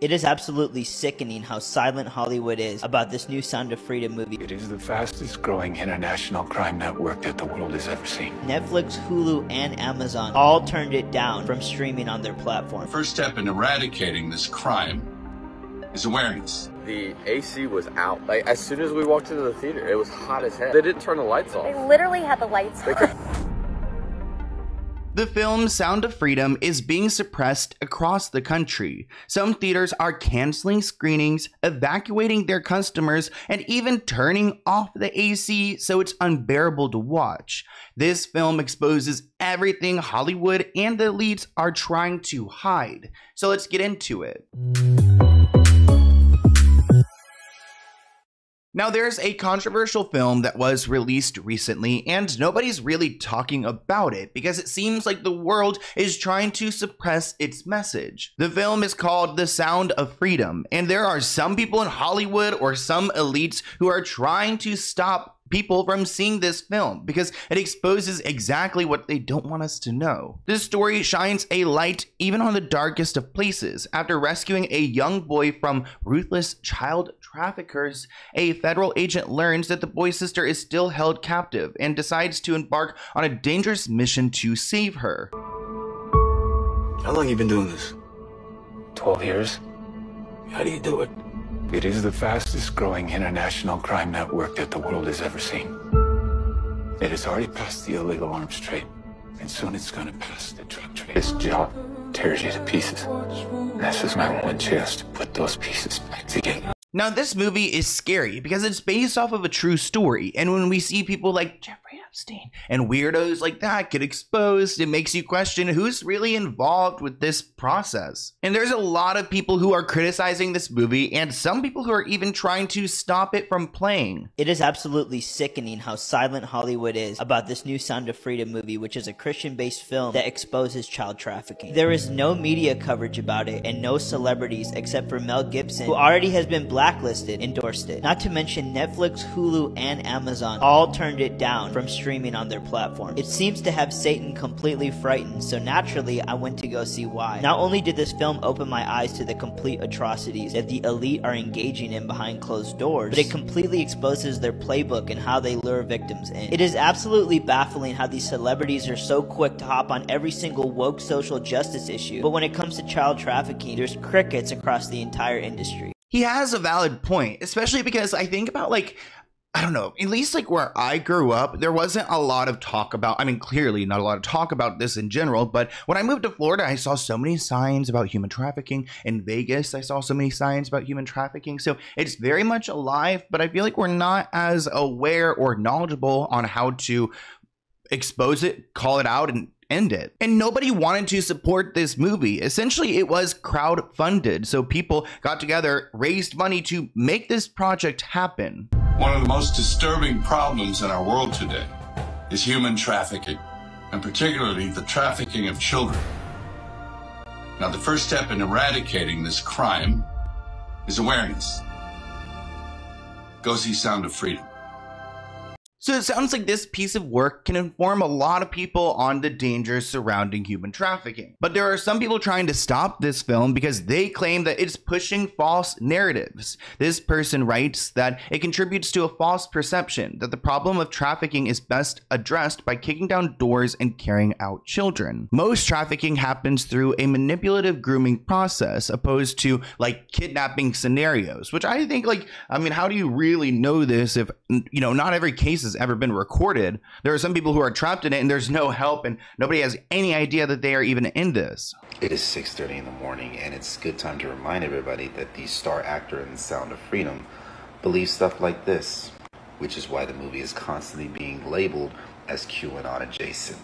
It is absolutely sickening how silent Hollywood is about this new Sound of Freedom movie. It is the fastest growing international crime network that the world has ever seen. Netflix, Hulu, and Amazon all turned it down from streaming on their platform. First step in eradicating this crime is awareness. The AC was out. Like, as soon as we walked into the theater, it was hot as hell. They didn't turn the lights off. They literally had the lights on. The film Sound of Freedom is being suppressed across the country. Some theaters are canceling screenings, evacuating their customers, and even turning off the AC so it's unbearable to watch. This film exposes everything Hollywood and the elites are trying to hide. So let's get into it. Now, there's a controversial film that was released recently, and nobody's really talking about it because it seems like the world is trying to suppress its message. The film is called The Sound of Freedom, and there are some people in Hollywood or some elites who are trying to stop people from seeing this film because it exposes exactly what they don't want us to know. This story shines a light even on the darkest of places. After rescuing a young boy from ruthless child traffickers, a federal agent learns that the boy's sister is still held captive and decides to embark on a dangerous mission to save her. How long have you been doing this? 12 years. How do you do it? It is the fastest growing international crime network that the world has ever seen. It has already passed the illegal arms trade, and soon it's gonna pass the drug trade. This job tears you to pieces. This is my one chance to put those pieces back together. Now, this movie is scary because it's based off of a true story, and when we see people like Jeffrey Epstein and weirdos like that get exposed, it makes you question who's really involved with this process. And there's a lot of people who are criticizing this movie, and some people who are even trying to stop it from playing. It is absolutely sickening how silent Hollywood is about this new Sound of Freedom movie, which is a Christian-based film that exposes child trafficking. There is no media coverage about it, and no celebrities except for Mel Gibson, who already has been blacklisted, endorsed it. Not to mention Netflix, Hulu, and Amazon all turned it down from streaming on their platform. It seems to have Satan completely frightened, so naturally I went to go see why. Not only did this film open my eyes to the complete atrocities that the elite are engaging in behind closed doors, but it completely exposes their playbook and how they lure victims in. It is absolutely baffling how these celebrities are so quick to hop on every single woke social justice issue, but when it comes to child trafficking, there's crickets across the entire industry. He has a valid point, especially because I think about, like, I don't know, at least like where I grew up, there wasn't a lot of talk about, I mean, clearly not a lot of talk about this in general, but when I moved to Florida, I saw so many signs about human trafficking. In Vegas, I saw so many signs about human trafficking. So it's very much alive, but I feel like we're not as aware or knowledgeable on how to expose it, call it out, and end it. And nobody wanted to support this movie. Essentially, it was crowdfunded, so people got together, raised money to make this project happen. One of the most disturbing problems in our world today is human trafficking, and particularly the trafficking of children. Now, the first step in eradicating this crime is awareness. Go see Sound of Freedom. So it sounds like this piece of work can inform a lot of people on the dangers surrounding human trafficking. But there are some people trying to stop this film because they claim that it's pushing false narratives. This person writes that it contributes to a false perception that the problem of trafficking is best addressed by kicking down doors and carrying out children. Most trafficking happens through a manipulative grooming process, opposed to like kidnapping scenarios, which I think, like, I mean, how do you really know this if, you know, not every case is ever been recorded? There are some people who are trapped in it and there's no help, and nobody has any idea that they are even in this. It is 6:30 in the morning, and it's a good time to remind everybody that the star actor in The Sound of Freedom believes stuff like this, which is why the movie is constantly being labeled as QAnon adjacent.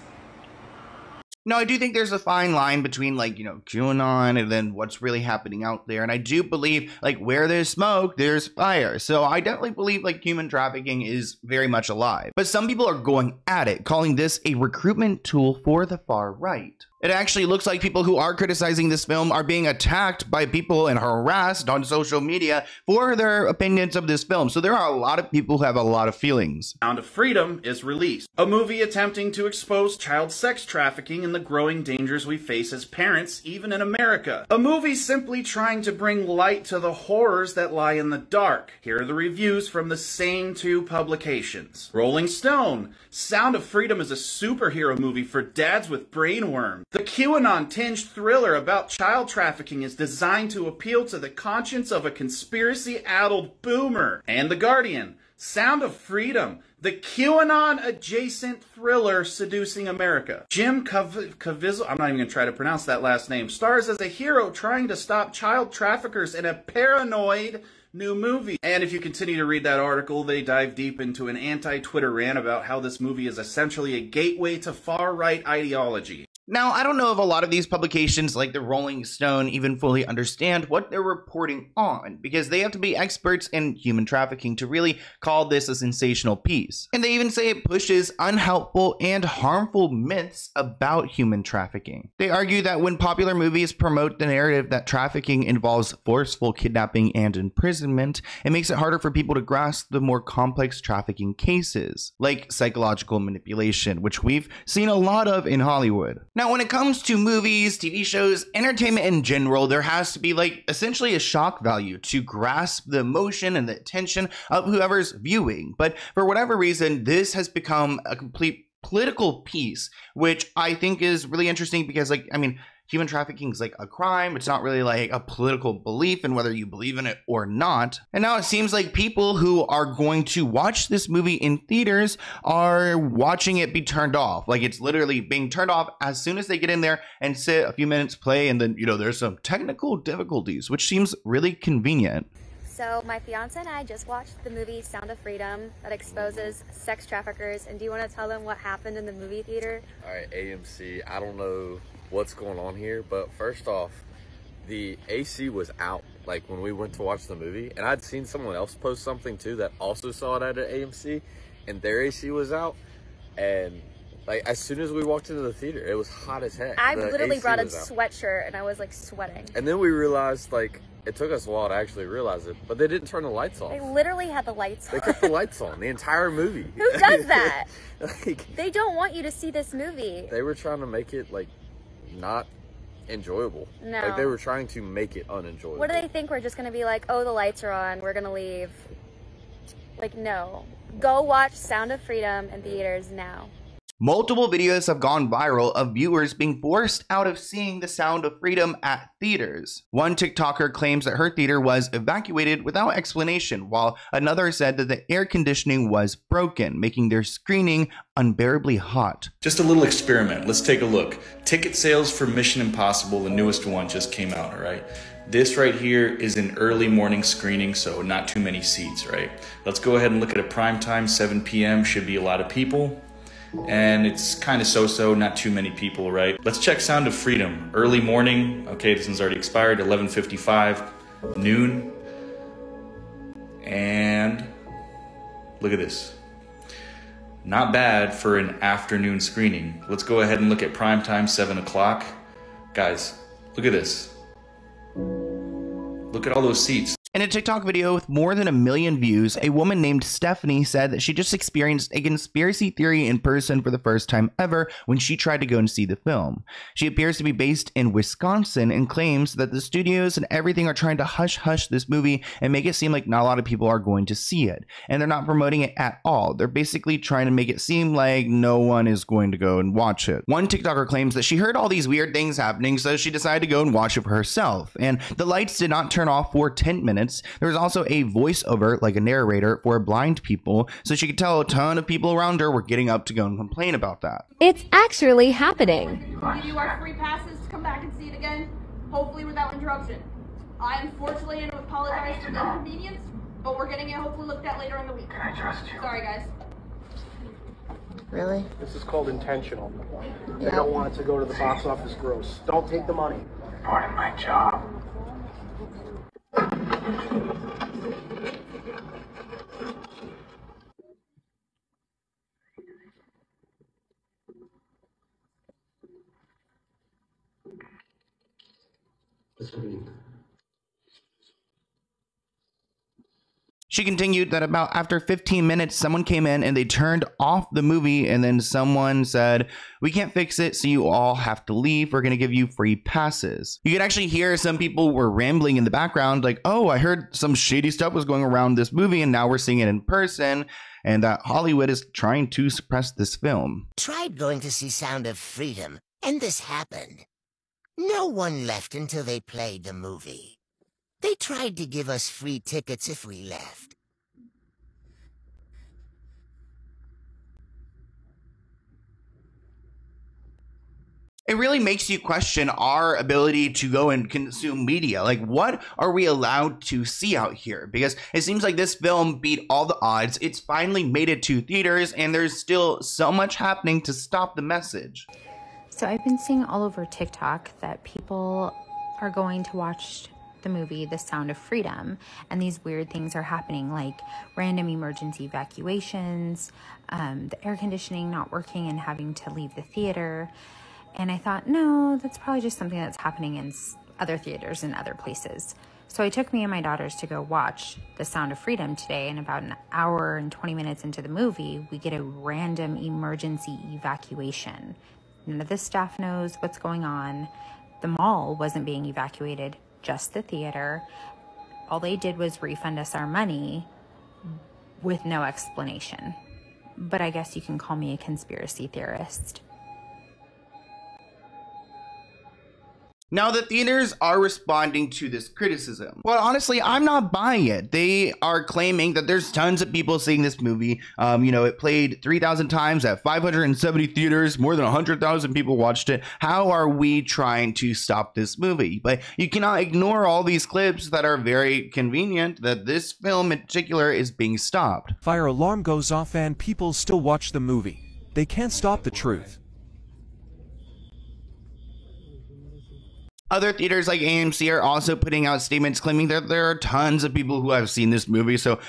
No, I do think there's a fine line between, like, you know, QAnon and then what's really happening out there. And I do believe, like, where there's smoke, there's fire. So I definitely believe, like, human trafficking is very much alive. But some people are going at it, calling this a recruitment tool for the far right. It actually looks like people who are criticizing this film are being attacked by people and harassed on social media for their opinions of this film. So there are a lot of people who have a lot of feelings. Sound of Freedom is released, a movie attempting to expose child sex trafficking and the growing dangers we face as parents, even in America. A movie simply trying to bring light to the horrors that lie in the dark. Here are the reviews from the same two publications. Rolling Stone: Sound of Freedom is a superhero movie for dads with brainworms. The QAnon-tinged thriller about child trafficking is designed to appeal to the conscience of a conspiracy-addled boomer. And The Guardian: Sound of Freedom, the QAnon-adjacent thriller seducing America. Jim Caviezel, I'm not even going to try to pronounce that last name, stars as a hero trying to stop child traffickers in a paranoid new movie. And if you continue to read that article, they dive deep into an anti-Twitter rant about how this movie is essentially a gateway to far-right ideology. Now, I don't know if a lot of these publications like the Rolling Stone even fully understand what they're reporting on, because they have to be experts in human trafficking to really call this a sensational piece. And they even say it pushes unhelpful and harmful myths about human trafficking. They argue that when popular movies promote the narrative that trafficking involves forceful kidnapping and imprisonment, it makes it harder for people to grasp the more complex trafficking cases, like psychological manipulation, which we've seen a lot of in Hollywood. Now, when it comes to movies, TV shows, entertainment in general, there has to be like essentially a shock value to grasp the emotion and the attention of whoever's viewing. But for whatever reason, this has become a complete political piece, which I think is really interesting because, like, I mean, human trafficking is like a crime. It's not really like a political belief in whether you believe in it or not. And now it seems like people who are going to watch this movie in theaters are watching it be turned off. Like, it's literally being turned off as soon as they get in there and sit a few minutes, play, and then, you know, there's some technical difficulties, which seems really convenient. So my fiance and I just watched the movie Sound of Freedom that exposes sex traffickers. And do you want to tell them what happened in the movie theater? All right, AMC, I don't know what's going on here, but first off, the AC was out like when we went to watch the movie, and I'd seen someone else post something too that also saw it at an AMC, and their AC was out, and like as soon as we walked into the theater, it was hot as heck. I literally brought a sweatshirt and I was like sweating. And then we realized, like, it took us a while to actually realize it, but they didn't turn the lights off. They literally had the lights on. They kept the lights on the entire movie. Who does that? Like, they don't want you to see this movie. They were trying to make it like not enjoyable. No. Like, they were trying to make it unenjoyable. What do they think? We're just going to be like, oh, the lights are on, we're going to leave. Like, no. Go watch Sound of Freedom in theaters now. Multiple videos have gone viral of viewers being forced out of seeing The Sound of Freedom at theaters. One TikToker claims that her theater was evacuated without explanation, while another said that the air conditioning was broken, making their screening unbearably hot. Just a little experiment. Let's take a look. Ticket sales for Mission Impossible, the newest one, just came out, all right? This right here is an early morning screening, so not too many seats, right? Let's go ahead and look at a prime time, 7 p.m. Should be a lot of people. And it's kind of so-so, not too many people, right? Let's check Sound of Freedom. Early morning, okay, this one's already expired, 11:55, noon. And look at this. Not bad for an afternoon screening. Let's go ahead and look at prime time, 7 o'clock. Guys, look at this. Look at all those seats. In a TikTok video with more than 1 million views, a woman named Stephanie said that she just experienced a conspiracy theory in person for the first time ever when she tried to go and see the film. She appears to be based in Wisconsin and claims that the studios and everything are trying to hush-hush this movie and make it seem like not a lot of people are going to see it, and they're not promoting it at all. They're basically trying to make it seem like no one is going to go and watch it. One TikToker claims that she heard all these weird things happening, so she decided to go and watch it for herself, and the lights did not turn off for 10 minutes. There was also a voiceover, like a narrator, for blind people, so she could tell a ton of people around her were getting up to go and complain about that. It's actually happening. I'm giving you our free passes to come back and see it again, hopefully without interruption. I unfortunately apologize for the inconvenience, but we're getting it hopefully looked at later in the week. Can I trust you? Sorry, guys. Really? This is called intentional. Yep. They don't want it to go to the box office gross. Don't take the money. Part of my job. She continued that about after 15 minutes, someone came in and they turned off the movie, and then someone said, "We can't fix it, so you all have to leave. We're going to give you free passes." You could actually hear some people were rambling in the background like, "Oh, I heard some shady stuff was going around this movie, and now we're seeing it in person, and that Hollywood is trying to suppress this film." Tried going to see Sound of Freedom, and this happened. No one left until they played the movie. They tried to give us free tickets if we left. It really makes you question our ability to go and consume media. Like, what are we allowed to see out here? Because it seems like this film beat all the odds. It's finally made it to theaters, and there's still so much happening to stop the message. So I've been seeing all over TikTok that people are going to watch the movie The Sound of Freedom, and these weird things are happening, like random emergency evacuations, the air conditioning not working and having to leave the theater. And I thought, no, that's probably just something that's happening in other theaters and other places. So I took me and my daughters to go watch The Sound of Freedom today, and about an hour and 20 minutes into the movie, we get a random emergency evacuation. None of the staff knows what's going on. The mall wasn't being evacuated, just the theater. All they did was refund us our money with no explanation. But I guess you can call me a conspiracy theorist. Now, the theaters are responding to this criticism. Well, honestly, I'm not buying it. They are claiming that there's tons of people seeing this movie. You know, it played 3,000 times at 570 theaters. More than 100,000 people watched it. How are we trying to stop this movie? But you cannot ignore all these clips that are very convenient that this film in particular is being stopped. Fire alarm goes off and people still watch the movie. They can't stop the truth. Other theaters like AMC are also putting out statements claiming that there are tons of people who have seen this movie. So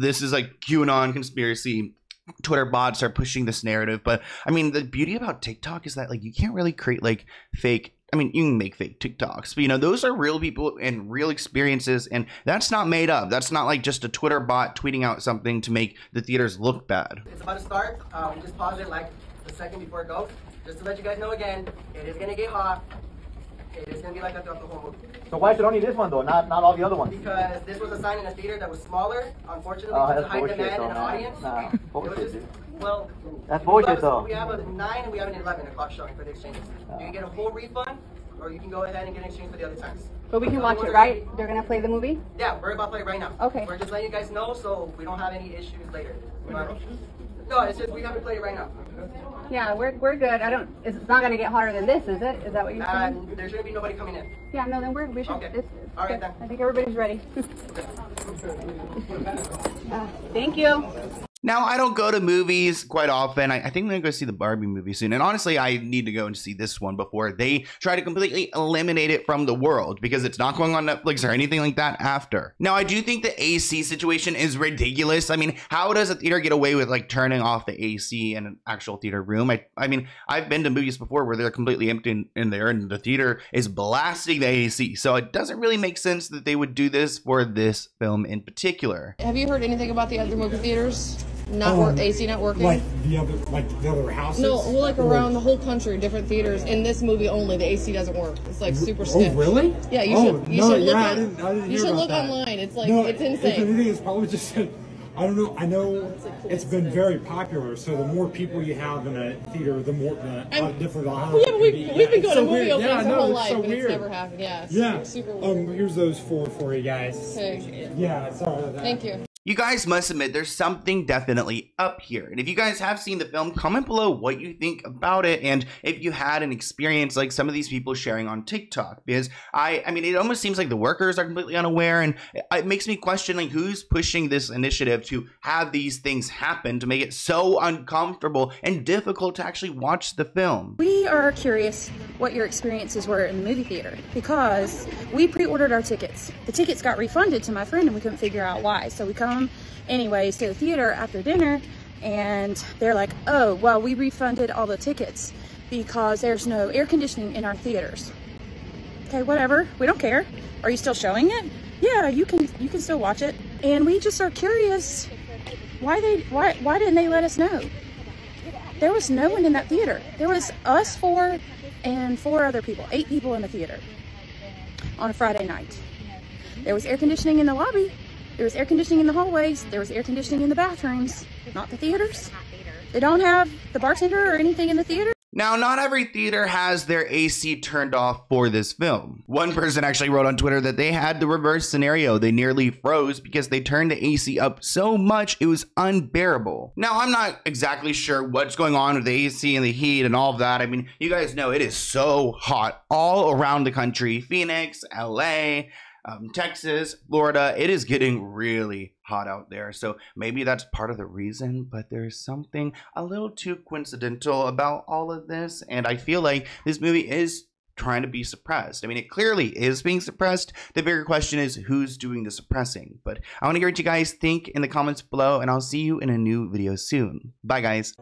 this is like QAnon conspiracy. Twitter bots are pushing this narrative. But I mean, the beauty about TikTok is that, like, you can't really create like fake. I mean, you can make fake TikToks, but, you know, those are real people and real experiences. And that's not made up. That's not like just a Twitter bot tweeting out something to make the theaters look bad. It's about to start. We just paused it like a second before it goes. Just to let you guys know again, it is going to get hot. It's going to be like that throughout the whole movie. So why is it only this one, though, not all the other ones? Because this was a sign in a theater that was smaller, unfortunately, to hide demand in an audience. Nah, bullshit, just, well, that's bullshit, though. We have a 9 and we have an 11 o'clock showing for the exchanges. You can get a full refund, or you can go ahead and get an exchange for the other times. But we can watch it, right? They're going to play the movie? Yeah, we're about to play it right now. Okay. We're just letting you guys know so we don't have any issues later. No, it's just we haven't played it right now. Yeah, we're good. I don't. It's not gonna get hotter than this, is it? Is that what you're saying? There shouldn't be nobody coming in. Yeah, no. Then we should. Okay. All right, then. I think everybody's ready. Thank you. Now, I don't go to movies quite often. I think I'm going to go see the Barbie movie soon. And honestly, I need to go and see this one before they try to completely eliminate it from the world, because it's not going on Netflix or anything like that after. Now, I do think the AC situation is ridiculous. I mean, how does a theater get away with like turning off the AC in an actual theater room? I mean, I've been to movies before where they're completely empty in there and the theater is blasting the AC. So it doesn't really make sense that they would do this for this film in particular. Have you heard anything about the other movie theaters? AC not working? Like the other houses? No, well, like around the whole country, different theaters. In this movie only, the AC doesn't work. It's like super stiff. Oh, really? Yeah, you should look online. It's like, no, it's insane. The thing is probably just, I don't know, I know it's been very popular, so the more people you have in a theater, the more different aisles. Well, yeah, but we've been going to movie openings our whole life, and it's never happened. Yeah, super weird. Here's those four for you guys. Okay. Yeah, sorry about that. Thank you. You guys must admit there's something definitely up here. And if you guys have seen the film, comment below what you think about it and if you had an experience like some of these people sharing on TikTok. Because I mean, it almost seems like the workers are completely unaware, and it makes me question like who's pushing this initiative to have these things happen to make it so uncomfortable and difficult to actually watch the film. We are curious what your experiences were in the movie theater, because we pre-ordered our tickets. The tickets got refunded to my friend and we couldn't figure out why. So we anyways to the theater after dinner, and they're like, oh, well, we refunded all the tickets because there's no air conditioning in our theaters. Okay, whatever, we don't care. Are you still showing it? Yeah, you can still watch it. And we just are curious why didn't they let us know? There was no one in that theater. There was us four and four other people, 8 people in the theater on a Friday night. There was air conditioning in the lobby. There was air conditioning in the hallways. There was air conditioning in the bathrooms, not the theaters. They don't have the bartender or anything in the theater. Now, not every theater has their AC turned off for this film. One person actually wrote on Twitter that they had the reverse scenario. They nearly froze because they turned the AC up so much it was unbearable. Now, I'm not exactly sure what's going on with the AC and the heat and all of that. I mean, you guys know it is so hot all around the country. Phoenix, LA, Texas, Florida. It is getting really hot out there, so maybe that's part of the reason, but there's something a little too coincidental about all of this, and I feel like this movie is trying to be suppressed. I mean, it clearly is being suppressed. The bigger question is who's doing the suppressing, but I want to hear what you guys think in the comments below, and I'll see you in a new video soon. Bye, guys.